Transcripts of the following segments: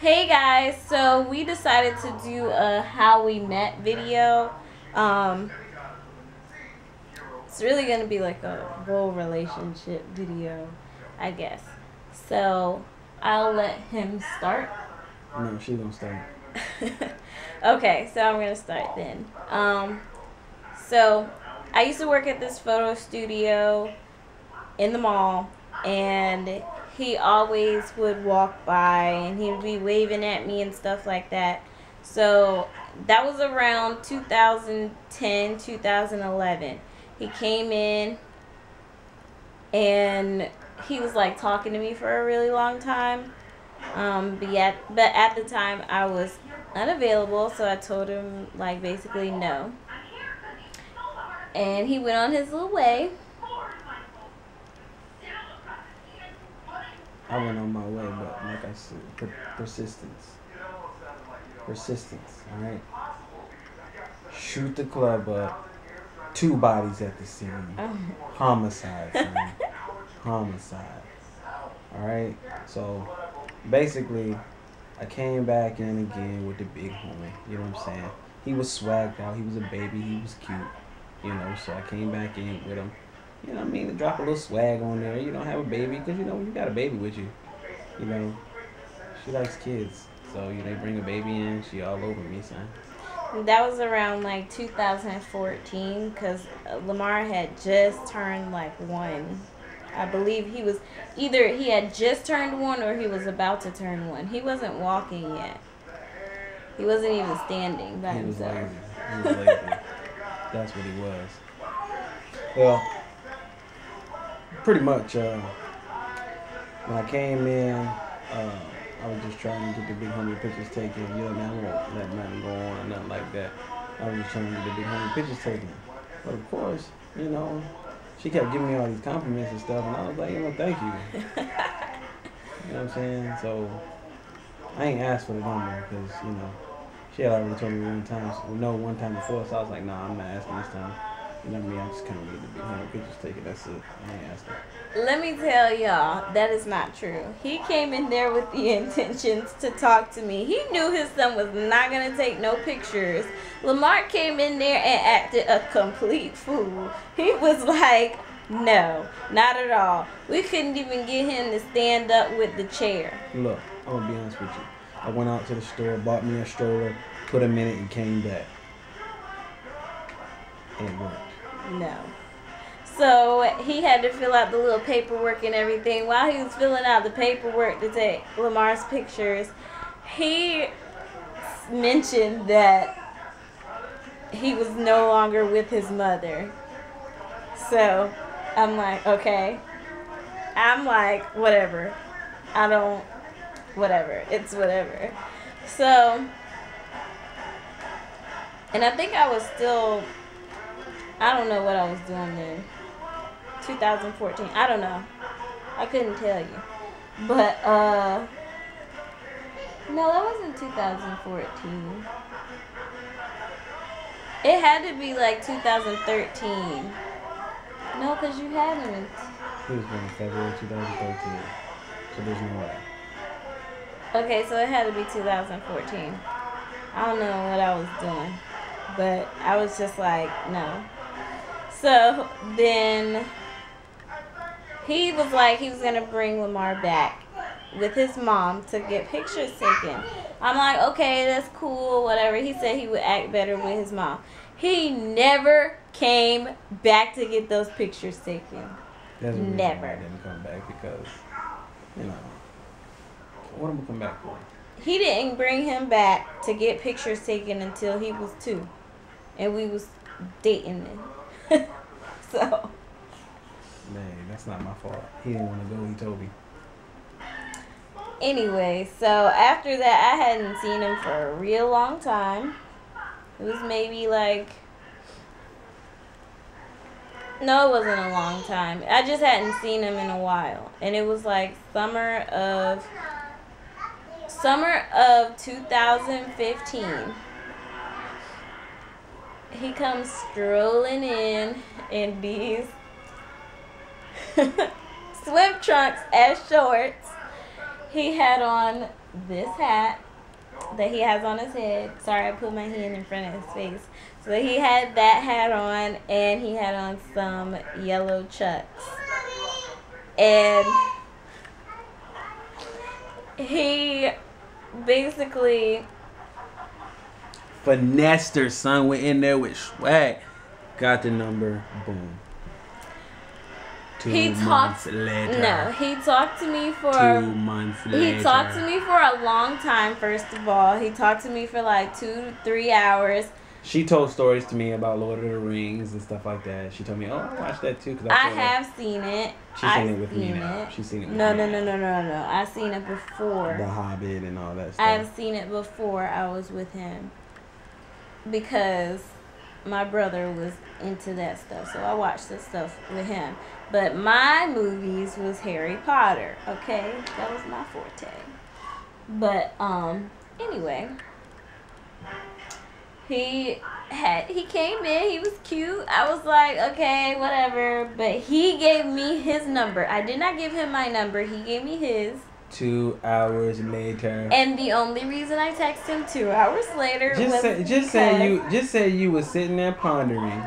Hey guys, so we decided to do a how we met video. It's really gonna be like a whole relationship video, I guess. So I'll let him start. No, she don't start. Okay, so I'm gonna start then. So I used to work at this photo studio in the mall, and he always would walk by and he would be waving at me and stuff like that. So that was around 2010, 2011. He came in and he was like talking to me for a really long time. But at the time I was unavailable, so I told him like basically no. And he went on his little way. I went on my way, but like I said, persistence, alright? Shoot the club up, two bodies at the scene, homicide, man. Homicide, alright? So, basically, I came back in again with the big homie, you know what I'm saying? He was swagged out, he was a baby, he was cute, you know, so I came back in with him. You know what I mean? To drop a little swag on there. You don't have a baby because, you know, you got a baby with you. You know, she likes kids. So, you know, they bring a baby in. She all over me, son. That was around, like, 2014 because Lamar had just turned, like, 1. I believe he was either he had just turned 1 or he was about to turn 1. He wasn't walking yet. He wasn't even standing by himself. He was lazy. That's what he was. Well, pretty much, when I came in, I was just trying to get the big homie pictures taken. You know, man, I won't let nothing go on or nothing like that. I was just trying to get the big homie pictures taken. But of course, you know, she kept giving me all these compliments and stuff, and I was like, you know, thank you. You know what I'm saying? So, I ain't asked for the number because, you know, she had already told me one time before, so I was like, nah, I'm not asking this time. Let me, I just kind of need to be home. Pictures taken. That's it. I ain't asking. Let me tell y'all, that is not true. He came in there with the intentions to talk to me. He knew his son was not gonna take no pictures. Lamar came in there and acted a complete fool. He was like, "No, not at all." We couldn't even get him to stand up with the chair. Look, I'm gonna be honest with you. I went out to the store, bought me a stroller, put him in it, and came back. And it worked. No. So he had to fill out the little paperwork and everything. While he was filling out the paperwork to take Lamar's pictures, he mentioned that he was no longer with his mother. So I'm like, okay. I'm like, whatever. I don't, whatever. It's whatever. So, and I think I was still, I don't know what I was doing then. 2014. I don't know. I couldn't tell you. But, no, that wasn't 2014. It had to be like 2013. No, because you hadn't. It was in February 2013. So there's no way. Okay, so it had to be 2014. I don't know what I was doing. But I was just like, no. So then he was like he was going to bring Lamar back with his mom to get pictures taken. I'm like, okay, that's cool, whatever. He said he would act better with his mom. He never came back to get those pictures taken. That's the reason why I didn't come back because, you know, what am I coming back for? He didn't bring him back to get pictures taken until he was 2. And we was dating then. So, man, that's not my fault. He didn't want to go. He told me. Anyway, so after that, I hadn't seen him for a real long time. It was maybe like, no, it wasn't a long time. I just hadn't seen him in a while, and it was like summer of 2015. He comes strolling in these swim trunks as shorts. He had on this hat that he has on his head. Sorry, I put my hand in front of his face. So he had that hat on, and he had on some yellow Chucks. And he basically finessed her, son. Went in there with swag. Got the number. Boom. He talked to me for a long time, first of all. He talked to me for like 2 to 3 hours. She told stories to me about Lord of the Rings and stuff like that. She told me, oh, I watched that too. Cause I have seen it. She's seen it with me now. She's seen it with me. No. I've seen it before. The Hobbit and all that stuff. I've seen it before I was with him. Because my brother was into that stuff. So I watched this stuff with him. But my movies was Harry Potter, okay? That was my forte. But anyway, he came in, he was cute. I was like, okay, whatever. But he gave me his number. I did not give him my number. He gave me his. 2 hours later. And the only reason I texted him 2 hours later was because you was sitting there pondering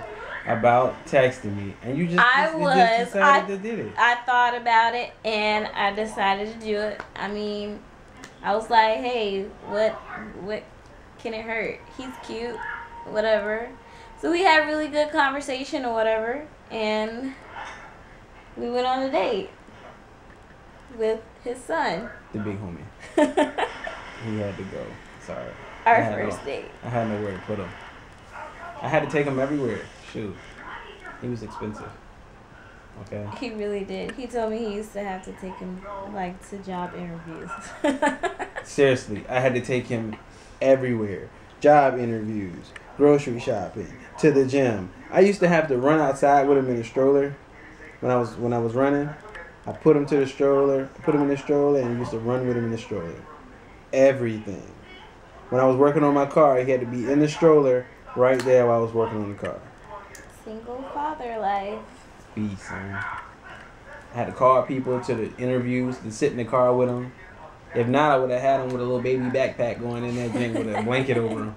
about texting me, and you just decided to do it. I thought about it, and I decided to do it. I mean, I was like, hey, what can it hurt? He's cute, whatever. So we had a really good conversation or whatever, and we went on a date with his son. The big homie. He had to go. Sorry. Our first date. I had nowhere to put him. I had to take him everywhere. Shoot. He was expensive. Okay. He really did. He told me he used to have to take him like to job interviews. Seriously, I had to take him everywhere. Job interviews, grocery shopping, to the gym. I used to have to run outside with him in a stroller. When I was running, I put him to the stroller, put him in the stroller, and I used to run with him in the stroller. Everything. When I was working on my car, he had to be in the stroller right there while I was working on the car. Single father life. Peace, son. I had to call people to the interviews and sit in the car with him. If not, I would have had him with a little baby backpack going in that thing with a blanket over him.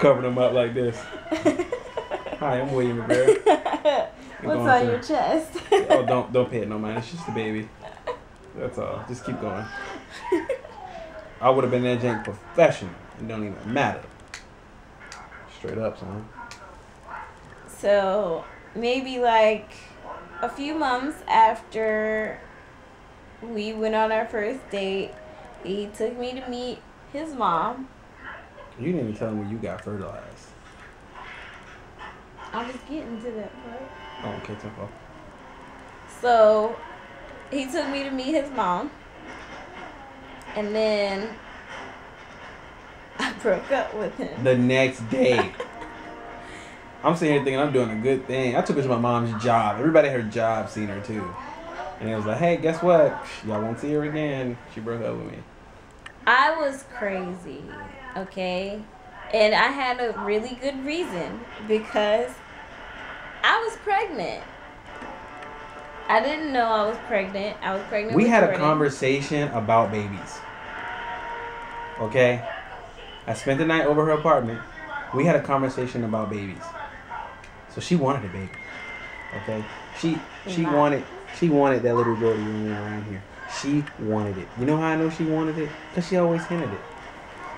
Covered him up like this. Hi, I'm William Rivera. What's on your chest? Oh, don't pay it no mind. It's just a baby. That's all. Just keep going. I would have been that jank professional. It don't even matter. Straight up, son. So, maybe like a few months after we went on our first date, he took me to meet his mom. You didn't even tell him when you got fertilized. I was getting to that part. Oh, okay, tempo. So, he took me to meet his mom. And then I broke up with him. The next day. I'm sitting here thinking I'm doing a good thing. I took her to my mom's job. Everybody at her job seen her too. And it was like, hey, guess what? Y'all won't see her again. She broke up with me. I was crazy, okay? And I had a really good reason because I was pregnant. I didn't know I was pregnant. I was pregnant with Jordan. We had a conversation about babies. Okay? I spent the night over her apartment. We had a conversation about babies. So she wanted a baby. Okay? She wanted that little girl to be around here. She wanted it. You know how I know she wanted it? Because she always hinted it.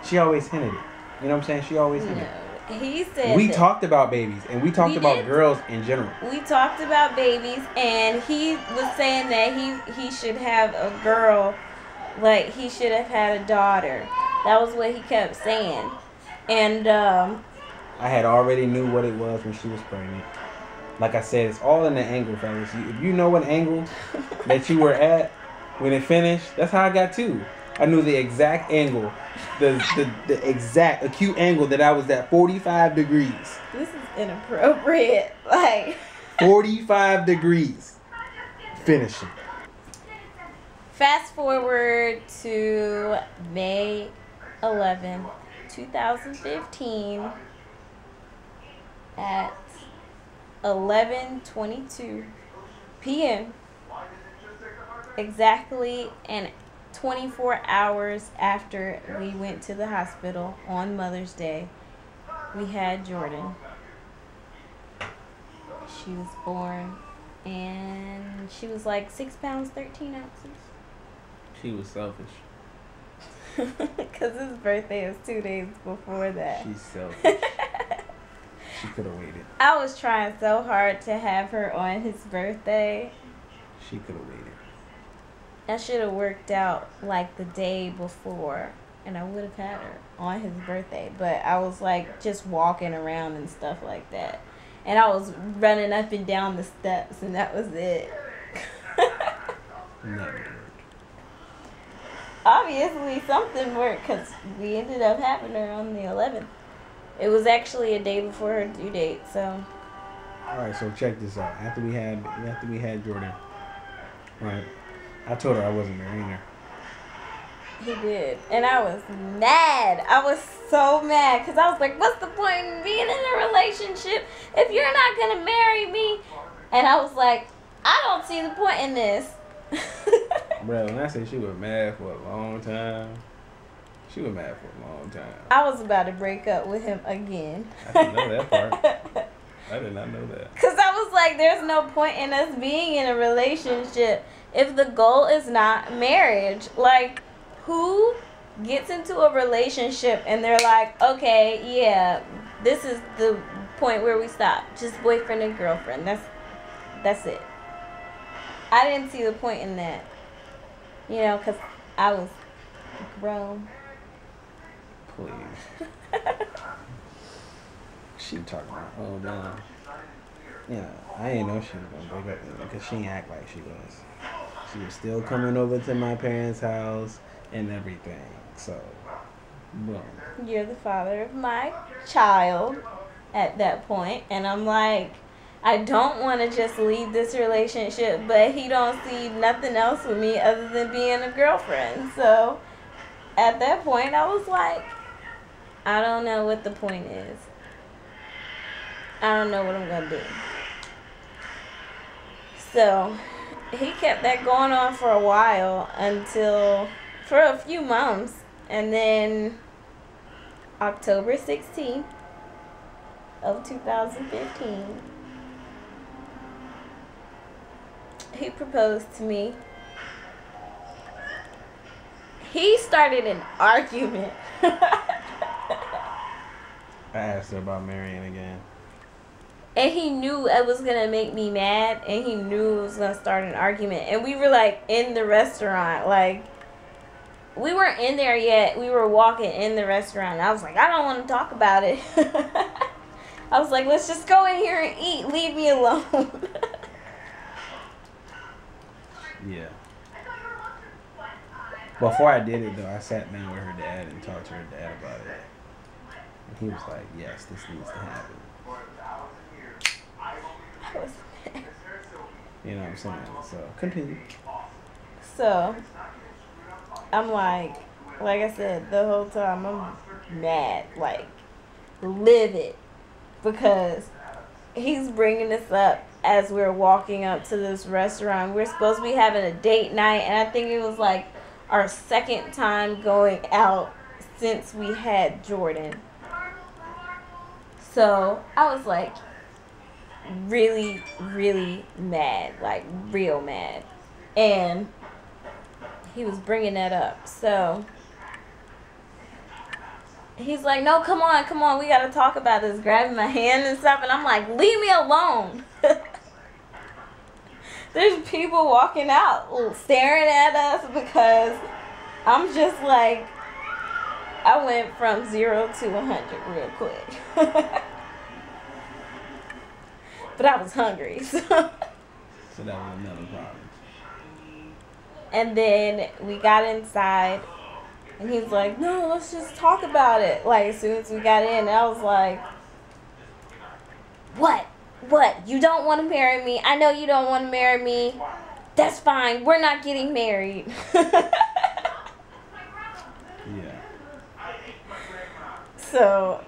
She always hinted it. You know what I'm saying? She always hinted it. He said we talked about babies, and we talked about girls in general. We talked about babies, and he was saying that he should have a girl, like he should have had a daughter. That was what he kept saying. And I had already knew what it was when she was pregnant. Like I said, it's all in the angle, fellas. If you know what angle that you were at when it finished, that's how I got to. I knew the exact angle, the exact acute angle that I was at, 45 degrees. This is inappropriate. Like 45 degrees. Finishing. Fast forward to May 11, 2015 at 11:22 p.m. Exactly an 24 hours after we went to the hospital on Mother's Day, we had Jordan. She was born, and she was like 6 pounds, 13 ounces. She was selfish. Because his birthday is 2 days before that. She's selfish. She could have waited. I was trying so hard to have her on his birthday. She could have waited. I should have worked out like the day before, and I would have had her on his birthday. But I was like just walking around and stuff like that. And I was running up and down the steps, and that was it. No. Obviously, something worked, because we ended up having her on the 11th. It was actually a day before her due date, so. All right, so check this out. After we had Jordan, right? I told her I wasn't there either. He did, and I was mad. I was so mad, because I was like, what's the point in being in a relationship if you're not going to marry me? And I was like, I don't see the point in this. Bro, when I say she was mad for a long time, she was mad for a long time. I was about to break up with him again. I didn't know that part. I did not know that. Because I was like, there's no point in us being in a relationship if the goal is not marriage. Like, who gets into a relationship and they're like, okay, yeah, this is the point where we stop. Just boyfriend and girlfriend. That's it. I didn't see the point in that. You know, because I was grown. Please. She talking about, hold on. Yeah, I didn't know she was going to break up with me because she didn't act like she was. She was still coming over to my parents' house and everything. So, boom. You're the father of my child at that point. And I'm like, I don't want to just leave this relationship, but he don't see nothing else with me other than being a girlfriend. So, at that point, I was like, I don't know what the point is. I don't know what I'm going to do. So, he kept that going on for a while for a few months. And then, October 16th of 2015, he proposed to me. He started an argument. I asked her about marrying again. And he knew it was going to make me mad, and he knew it was going to start an argument. And we were, like, in the restaurant. Like, we weren't in there yet. We were walking in the restaurant. And I was like, I don't want to talk about it. I was like, let's just go in here and eat. Leave me alone. Yeah. Before I did it, though, I sat down with her dad and talked to her dad about it. And he was like, yes, this needs to happen. You know what I'm saying? So, continue. So, I'm like I said, the whole time I'm mad, like, livid, because he's bringing this up as we're walking up to this restaurant. We're supposed to be having a date night, and I think it was like our second time going out since we had Jordan. So, I was like, really, really mad, like real mad, and he was bringing that up. So he's like, no, come on, we gotta talk about this, grabbing my hand and stuff. And I'm like, leave me alone. There's people walking out staring at us, because I'm just like, I went from 0 to 100 real quick. But I was hungry, so. So that was another problem. And then we got inside, and he was like, no, let's just talk about it. Like, as soon as we got in, I was like, what? You don't want to marry me? I know you don't want to marry me. That's fine. We're not getting married. Yeah. So,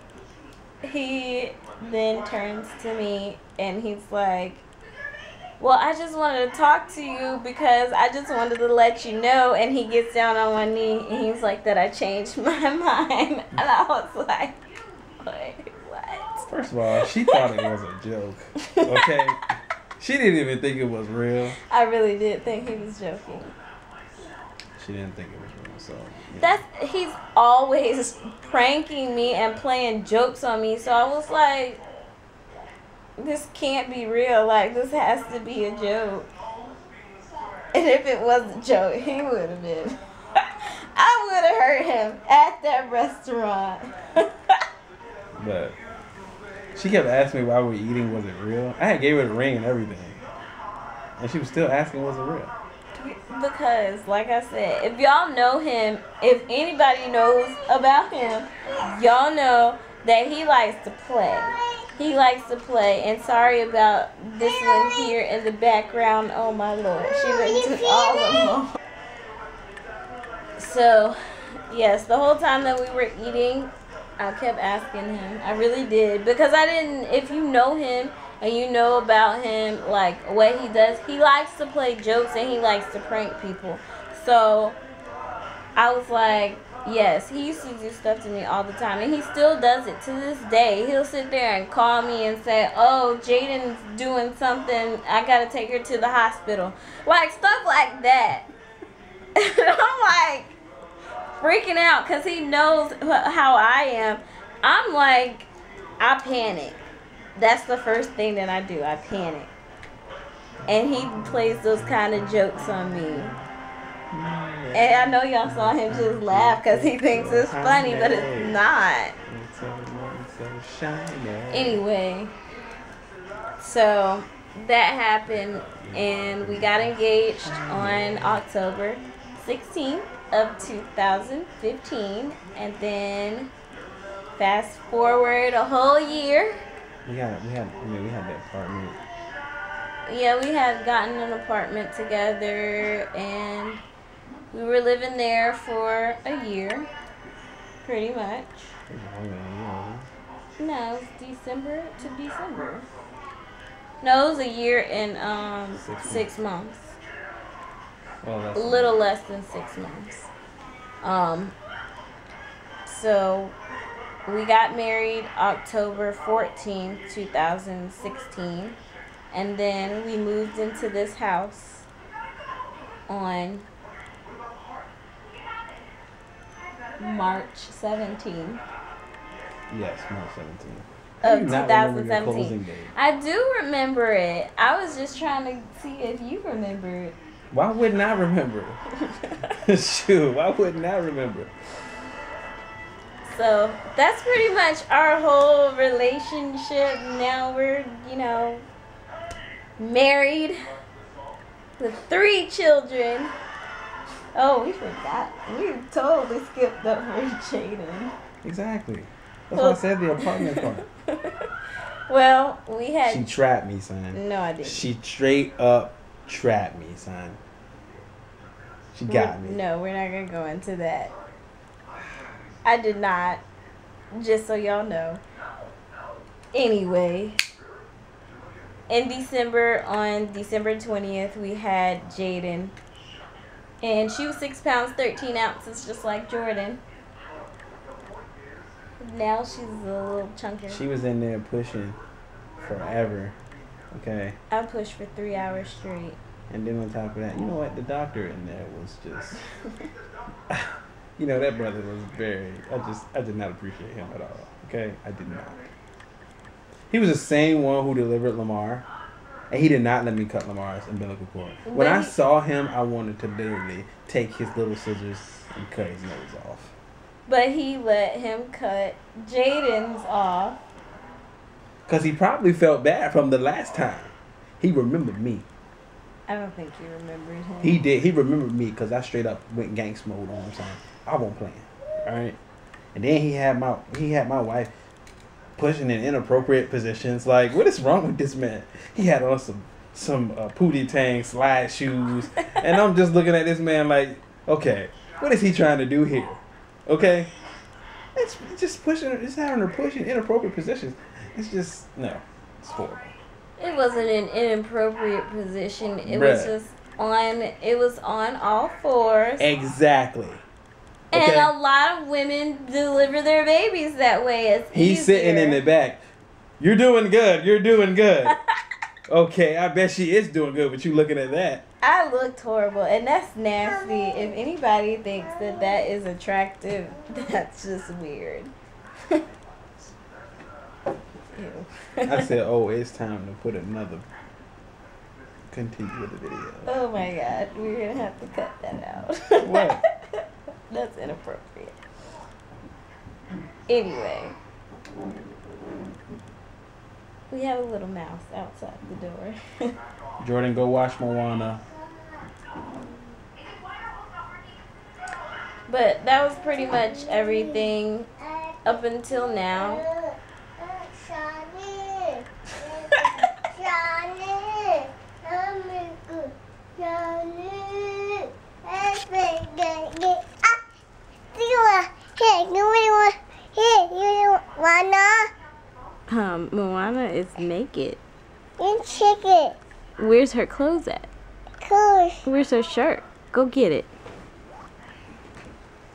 he then turns to me, and he's like, Well, I just wanted to talk to you because I just wanted to let you know. And he gets down on one knee and he's like, that I changed my mind. And I was like, wait, what? First of all, she thought it was a joke. Okay? She didn't even think it was real. I really did think he was joking. She didn't think it was real, so. Yeah. He's always pranking me and playing jokes on me. So I was like, this can't be real. Like, this has to be a joke. And if it was a joke, he would have been. I would have hurt him at that restaurant. But she kept asking me why we were eating, was it real? I had gave her the ring and everything. And she was still asking, was it real? Because, like I said, if y'all know him, if anybody knows about him, y'all know that he likes to play. He likes to play. And sorry about this one here in the background. Oh, my Lord. She went to all of them. So, yes, the whole time that we were eating, I kept asking him. I really did. Because I didn't, if you know him and you know about him, like what he does, he likes to play jokes and he likes to prank people. So I was like, yes, he used to do stuff to me all the time. And he still does it to this day. He'll sit there and call me and say, oh, Jaden's doing something. I got to take her to the hospital. Like stuff like that. And I'm like, freaking out because he knows how I am. I'm like, I panic. That's the first thing that I do. I panic. And he plays those kind of jokes on me. And I know y'all saw him just laugh because he thinks it's funny, but it's not. Anyway, so that happened and we got engaged on October 16th. Of 2015, and then fast forward a whole year. We had that apartment. Yeah, we had gotten an apartment together, and we were living there for a year, pretty much. No, it was December to December. No, it was a year and 6 months. Well, a little less than 6 months. So we got married October 14, 2016. And then we moved into this house on March 17. Yes, March 17. Of 2017. I do remember it. I was just trying to see if you remember it. Why wouldn't I remember? Shoot, why wouldn't I remember? So that's pretty much our whole relationship. Now we're, married with 3 children. Oh, we forgot. We totally skipped over Jaden. Exactly. That's why I said the apartment part. Well, we had... She trapped me, son. No, I didn't. She straight up trapped me, son. She got me. No, we're not going to go into that. I did not. Just so y'all know. Anyway. In December, on December 20th, we had Jaden. And she was 6 pounds, 13 ounces, just like Jordan. Now she's a little chunky. She was in there pushing forever. Okay. I pushed for 3 hours straight. And then on top of that, you know what? The doctor in there was just... that brother was very... I did not appreciate him at all. Okay? I did not. He was the same one who delivered Lamar. And he did not let me cut Lamar's umbilical cord. When I saw him, I wanted to literally take his little scissors and cut his nose off. But he let him cut Jaden's off. Because he probably felt bad from the last time. He remembered me. I don't think he remembered him. He did. He remembered me because I straight up went gangster mode on him. I won't play him. Alright? And then he had my wife pushing in inappropriate positions. Like, what is wrong with this man? He had on some Pootie Tang slide shoes. And I'm just looking at this man like, okay, what is he trying to do here? Okay? It's just pushing her, just having her push in inappropriate positions. It's just, no, it's horrible. It wasn't an inappropriate position. It was just on. It was on all fours. Exactly. And a lot of women deliver their babies that way. It's He's sitting in the back. You're doing good. You're doing good. Okay, I bet she is doing good, but you looking at that. I looked horrible, and that's nasty. If anybody thinks that that is attractive, that's just weird. Ew. I said, oh, it's time to put another... Continue with the video. Oh, my God. We're going to have to cut that out. What? That's inappropriate. Anyway. We have a little mouse outside the door. Jordan, go watch Moana. But that was pretty much everything up until now. Moana is naked. And check it. Where's her clothes at? Clothes. Where's her shirt? Go get it.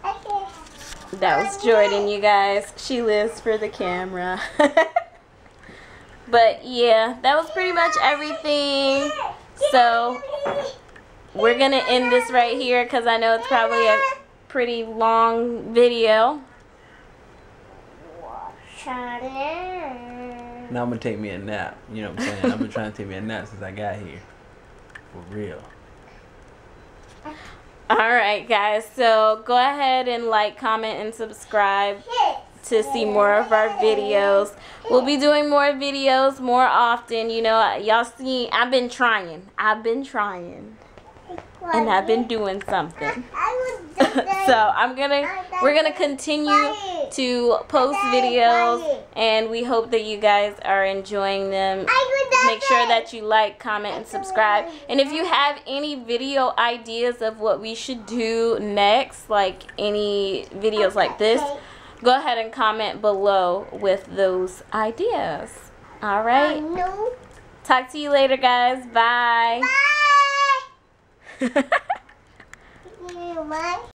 Okay. That was Jordan, you guys. She lives for the camera. But yeah, that was pretty much everything. So we're gonna end this right here because I know it's probably a pretty long video. Now I'm gonna take me a nap. You know what I'm saying? I've been trying to take me a nap since I got here. For real. Alright guys, so go ahead and like, comment, and subscribe to see more of our videos. We'll be doing more videos more often. You know, y'all see, I've been trying. I've been trying. And I've been doing something. So we're gonna continue to post videos, and we hope that you guys are enjoying them. Make sure that you like, comment, and subscribe. And if you have any video ideas of what we should do next, like any videos like this, go ahead and comment below with those ideas. All right. Talk to you later, guys. Bye. Bye.